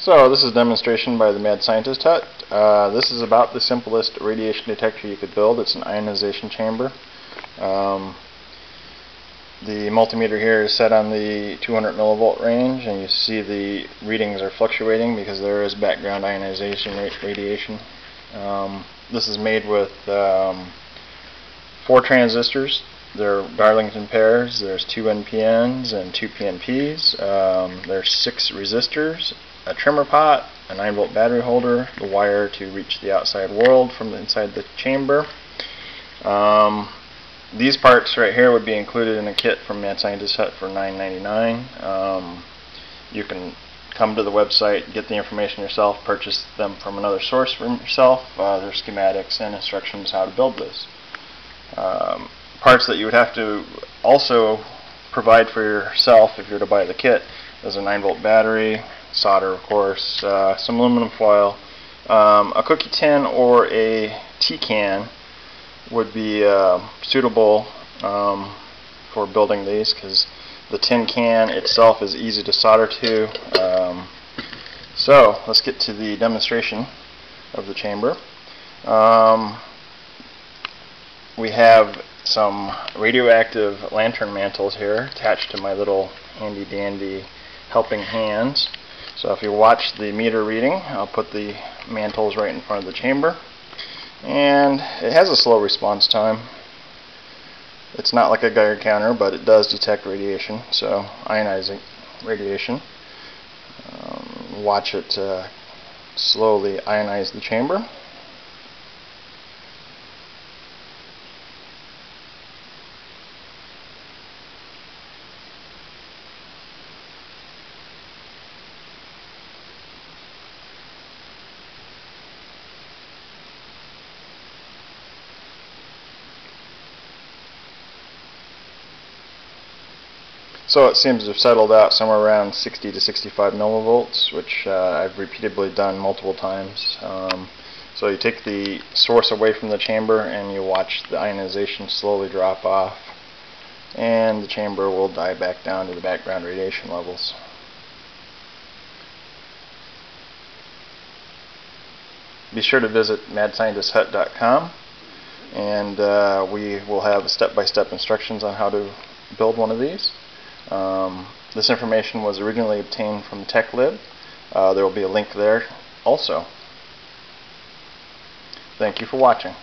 So this is a demonstration by the Mad Scientist Hut. This is about the simplest radiation detector you could build. It's an ionization chamber. The multimeter here is set on the 200 millivolt range, and you see the readings are fluctuating because there is background ionization radiation. This is made with 4 transistors. They're Darlington pairs. There's 2 NPNs and 2 PNPs. There's 6 resistors, a trimmer pot, a 9-volt battery holder, the wire to reach the outside world from inside the chamber. These parts right here would be included in a kit from Mad Scientist Hut for $9.99. You can come to the website, get the information yourself, purchase them from another source for yourself. There's schematics and instructions how to build this. Parts that you would have to also provide for yourself if you were to buy the kit. There's a 9-volt battery, solder of course, some aluminum foil, a cookie tin or a tea can would be suitable for building these, because the tin can itself is easy to solder to. So let's get to the demonstration of the chamber. We have some radioactive lantern mantles here attached to my little handy dandy helping hands. So if you watch the meter reading, I'll put the mantles right in front of the chamber. And it has a slow response time. It's not like a Geiger counter, but it does detect radiation, so ionizing radiation. Watch it slowly ionize the chamber. So it seems to have settled out somewhere around 60 to 65 millivolts, which I've repeatedly done multiple times. So you take the source away from the chamber and you watch the ionization slowly drop off, and the chamber will die back down to the background radiation levels. Be sure to visit madscientisthut.com, and we will have step-by-step instructions on how to build one of these. This information was originally obtained from TechLib. There will be a link there also. Thank you for watching.